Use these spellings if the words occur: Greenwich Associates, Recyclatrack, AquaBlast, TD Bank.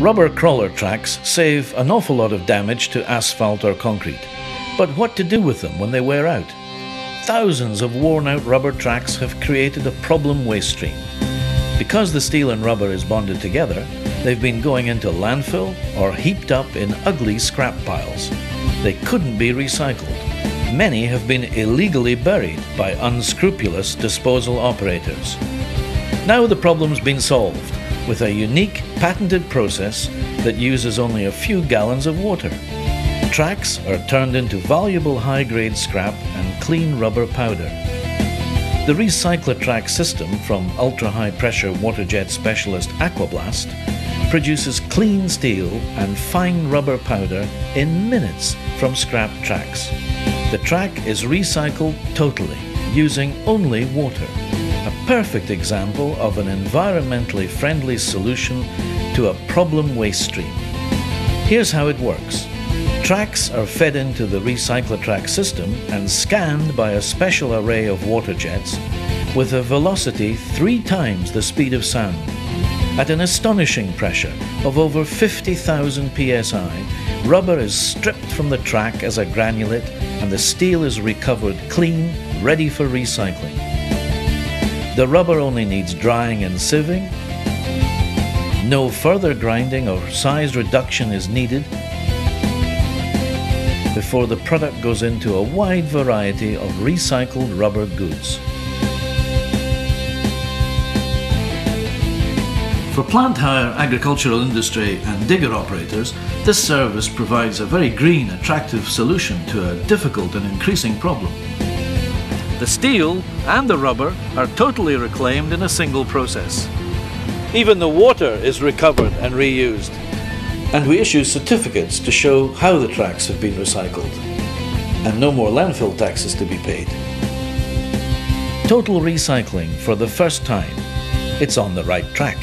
Rubber crawler tracks save an awful lot of damage to asphalt or concrete, but what to do with them when they wear out? Thousands of worn-out rubber tracks have created a problem waste stream. Because the steel and rubber is bonded together, they've been going into landfill or heaped up in ugly scrap piles. They couldn't be recycled. Many have been illegally buried by unscrupulous disposal operators. Now the problem's been solved with a unique patented process that uses only a few gallons of water. Tracks are turned into valuable high-grade scrap and clean rubber powder. The Recyclatrack system from ultra-high-pressure water jet specialist AquaBlast produces clean steel and fine rubber powder in minutes from scrap tracks. The track is recycled totally, using only water. A perfect example of an environmentally friendly solution to a problem waste stream. Here's how it works. Tracks are fed into the Recyclatrack system and scanned by a special array of water jets with a velocity 3 times the speed of sound. At an astonishing pressure of over 50,000 psi, rubber is stripped from the track as a granulate and the steel is recovered clean, ready for recycling. The rubber only needs drying and sieving. No further grinding or size reduction is needed before the product goes into a wide variety of recycled rubber goods. For plant hire, agricultural industry and digger operators, this service provides a very green, attractive solution to a difficult and increasing problem. The steel and the rubber are totally reclaimed in a single process. Even the water is recovered and reused. And we issue certificates to show how the tracks have been recycled. And no more landfill taxes to be paid. Total recycling for the first time. It's on the right track.